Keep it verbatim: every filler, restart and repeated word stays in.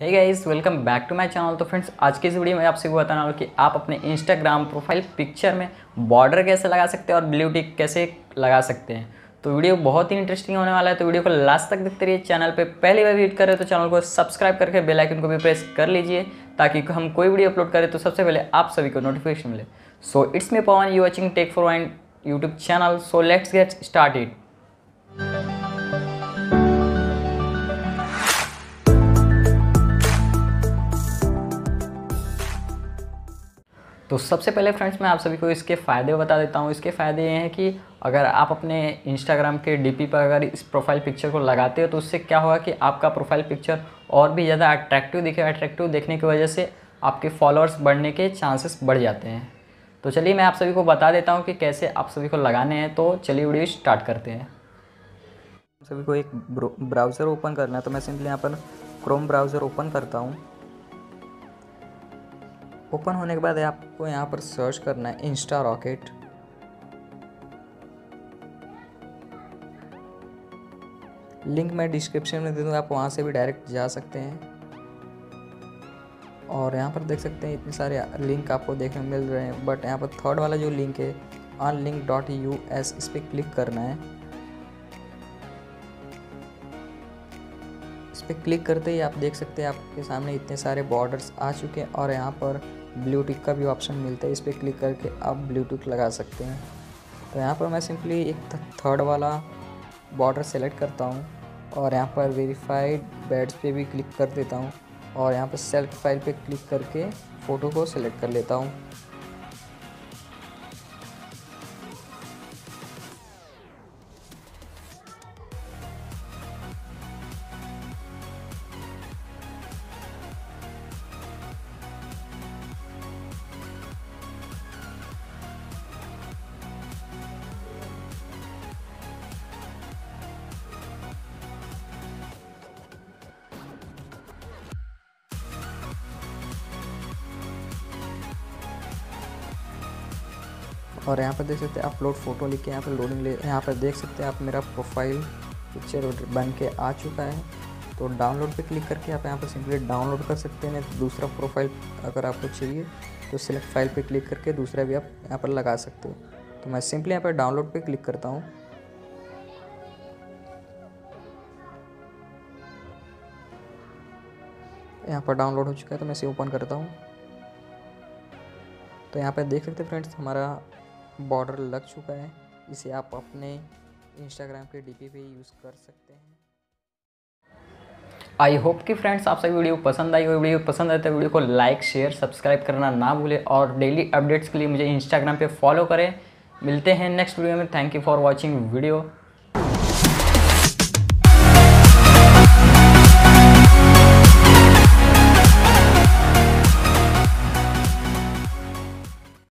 Hey guys, welcome back to my channel. तो friends, आज की इस वीडियो में आपसे बताने वाला हूं कि आप अपने इंस्टाग्राम प्रोफाइल पिक्चर में बॉर्डर कैसे लगा सकते हैं और ब्लू टिक कैसे लगा सकते हैं। तो वीडियो बहुत ही इंटरेस्टिंग होने वाला है, तो वीडियो को लास्ट तक देखते रहिए। चैनल पे पहली बार विजिट कर रहे हो तो चैनल को सब्सक्राइब करके बेल आइकन को भी प्रेस कर लीजिए, ताकि हम कोई वीडियो अपलोड करें तो सबसे पहले आप सभी को नोटिफिकेशन मिले। So it's me Pavan, you watching tech for my YouTube channel. So let's get started. तो सबसे पहले फ्रेंड्स, मैं आप सभी को इसके फ़ायदे बता देता हूँ। इसके फ़ायदे ये हैं कि अगर आप अपने इंस्टाग्राम के डीपी पर अगर इस प्रोफाइल पिक्चर को लगाते हो तो उससे क्या होगा कि आपका प्रोफाइल पिक्चर और भी ज़्यादा अट्रैक्टिव दिखेगा। अट्रैक्टिव देखने की वजह से आपके फॉलोअर्स बढ़ने के चांसेस बढ़ जाते हैं। तो चलिए मैं आप सभी को बता देता हूँ कि कैसे आप सभी को लगाने हैं। तो चलिए वीडियो स्टार्ट करते हैं। आप सभी को एक ब्राउज़र ओपन करना है, तो मैं सिंपली यहाँ पर क्रोम ब्राउज़र ओपन करता हूँ। ओपन होने के बाद आपको यहाँ पर सर्च करना है इंस्टा रॉकेट। लिंक मैं डिस्क्रिप्शन में दे दूँगा, आप वहाँ से भी डायरेक्ट जा सकते हैं। और यहाँ पर देख सकते हैं इतने सारे लिंक आपको देखने मिल रहे हैं, बट यहाँ पर थर्ड वाला जो लिंक है अनलिंक डॉट यू एस, इस पर क्लिक करना है। इस पर क्लिक करते ही आप देख सकते हैं आपके सामने इतने सारे बॉर्डर्स आ चुके हैं, और यहाँ पर ब्लू टिक का भी ऑप्शन मिलता है। इस पर क्लिक करके आप ब्लू टिक लगा सकते हैं। तो यहाँ पर मैं सिंपली एक थर्ड वाला बॉर्डर सेलेक्ट करता हूँ, और यहाँ पर वेरीफाइड बैड्स पे भी क्लिक कर देता हूँ, और यहाँ पर सेलेक्ट फाइल पे क्लिक करके फ़ोटो को सेलेक्ट कर लेता हूँ। और यहाँ पर देख सकते हैं अपलोड फ़ोटो लिख के यहाँ पर लोडिंग ले, यहाँ पर देख सकते हैं आप मेरा प्रोफाइल पिक्चर बन के आ चुका है। तो डाउनलोड पे क्लिक करके आप यहाँ पर सिंपली डाउनलोड कर सकते हैं, तो दूसरा प्रोफाइल अगर आपको चाहिए तो सिलेक्ट फाइल पे क्लिक करके दूसरा भी आप यहाँ पर लगा सकते हो। तो मैं सिंपली यहाँ पर डाउनलोड पर क्लिक करता हूँ। यहाँ पर डाउनलोड हो चुका है, तो मैं इसे ओपन करता हूँ। तो यहाँ पर देख सकते हैं फ्रेंड्स, हमारा बॉर्डर लग चुका है। इसे आप अपने इंस्टाग्राम के डीपी पे यूज़ कर सकते हैं। आई होप कि फ्रेंड्स आप सभी वीडियो पसंद आई हो। वीडियो पसंद आए तो वीडियो को लाइक शेयर सब्सक्राइब करना ना भूलें, और डेली अपडेट्स के लिए मुझे इंस्टाग्राम पे फॉलो करें। मिलते हैं नेक्स्ट वीडियो में। Thank you for watching video.